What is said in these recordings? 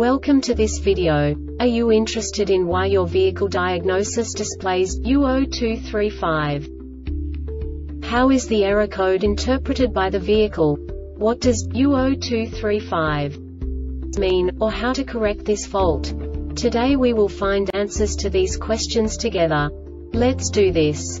Welcome to this video. Are you interested in why your vehicle diagnosis displays U0235? How is the error code interpreted by the vehicle? What does U0235 mean, or how to correct this fault? Today we will find answers to these questions together. Let's do this.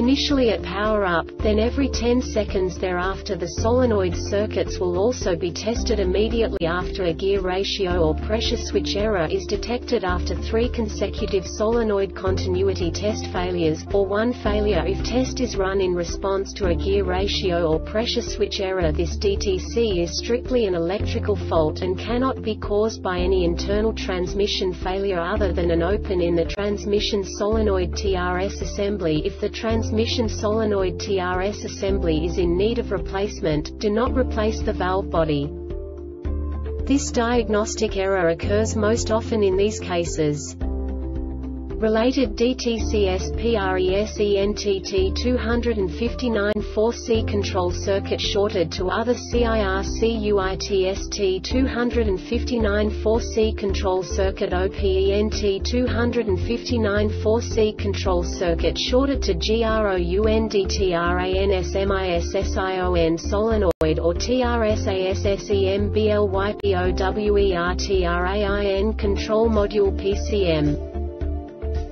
Initially at power up, then every 10 seconds thereafter the solenoid circuits will also be tested. Immediately after, a gear ratio or pressure switch error is detected after 3 consecutive solenoid continuity test failures, or 1 failure if test is run in response to a gear ratio or pressure switch error. This DTC is strictly an electrical fault and cannot be caused by any internal transmission failure other than an open in the transmission solenoid TRS assembly. If the transmission solenoid TRS assembly is in need of replacement, do not replace the valve body. This diagnostic error occurs most often in these cases. Related DTCs PRESENTT 259 4C control circuit shorted to other CIRCUITST 259 4C control circuit OPENT 259 4C control circuit shorted to GROUNDTRANSMISSION solenoid or TRSASSEMBLYPOWERTRAIN control module PCM.